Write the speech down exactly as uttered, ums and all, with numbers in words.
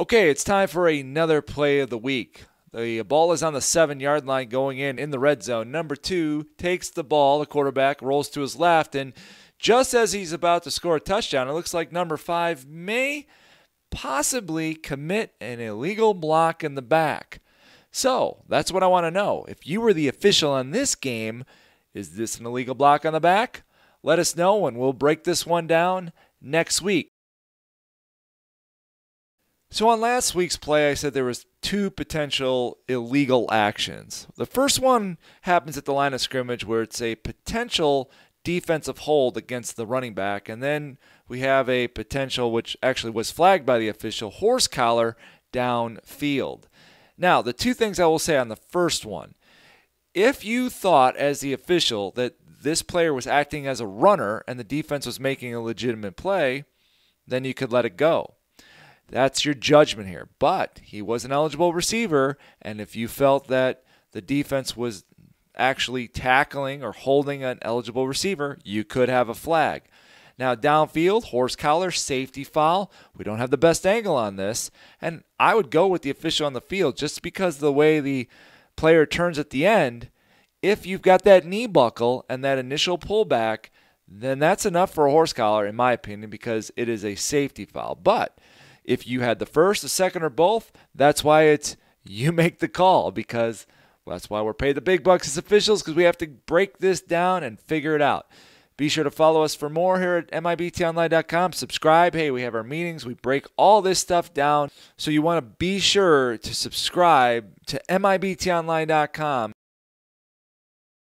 Okay, it's time for another play of the week. The ball is on the seven-yard line going in in the red zone. Number two takes the ball, the quarterback rolls to his left, and just as he's about to score a touchdown, it looks like number five may possibly commit an illegal block in the back. So that's what I want to know. If you were the official on this game, is this an illegal block on the back? Let us know, and we'll break this one down next week. So on last week's play, I said there was two potential illegal actions. The first one happens at the line of scrimmage where it's a potential defensive hold against the running back. And then we have a potential, which actually was flagged by the official, horse collar downfield. Now, the two things I will say on the first one. If you thought as the official that this player was acting as a runner and the defense was making a legitimate play, then you could let it go. That's your judgment here. But he was an eligible receiver, and if you felt that the defense was actually tackling or holding an eligible receiver, you could have a flag. Now, downfield, horse collar, safety foul. We don't have the best angle on this, and I would go with the official on the field just because of the way the player turns at the end. If you've got that knee buckle and that initial pullback, then that's enough for a horse collar, in my opinion, because it is a safety foul. But if you had the first, the second, or both, that's why it's you make the call, because that's why we're paid the big bucks as officials, because we have to break this down and figure it out. Be sure to follow us for more here at M I B T online dot com. Subscribe. Hey, we have our meetings. We break all this stuff down. So you want to be sure to subscribe to M I B T online dot com.